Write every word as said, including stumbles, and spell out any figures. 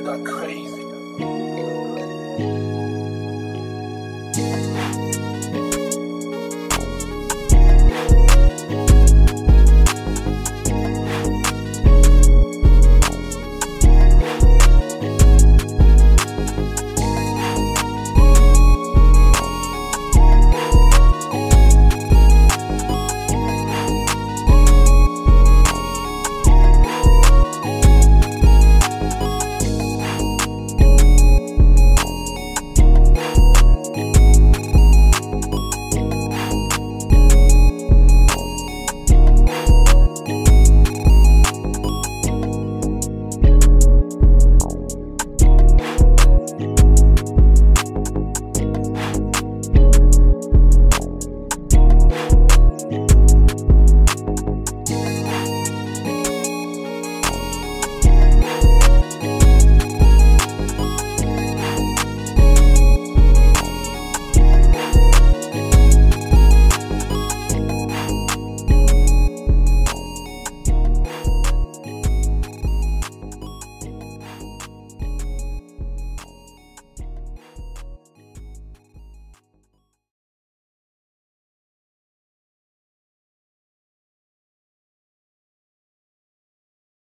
got crazy.